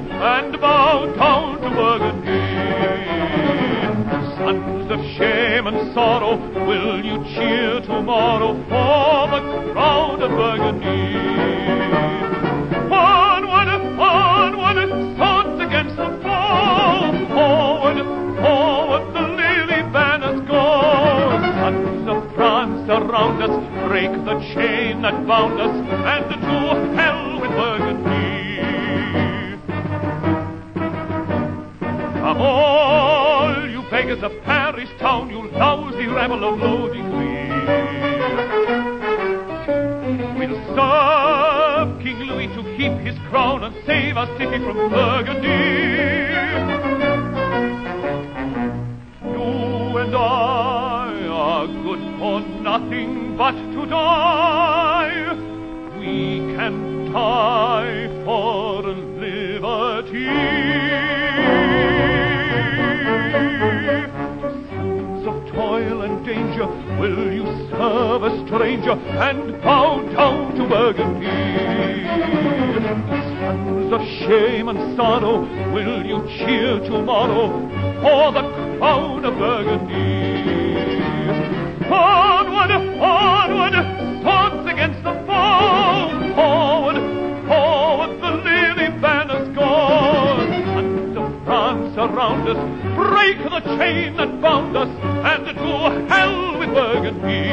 and bow down to her again. Sons of shame and sorrow, will you cheer tomorrow for the crown of Burgundy? Around us, break the chain that bound us, and to hell with Burgundy. Come all you beggars of Paris town, you lousy rabble of low degree, we'll serve King Louis to keep his crown and save our city from Burgundy. For nothing but to die, we can die for liberty. Sons of toil and danger, will you serve a stranger and bow down to Burgundy? Sons of shame and sorrow, will you cheer tomorrow for the crown of Burgundy? Onward, onward, swords against the foe. Forward, forward, the lily banners gone. Sons of France around us, break the chain that bound us, and to hell with Burgundy.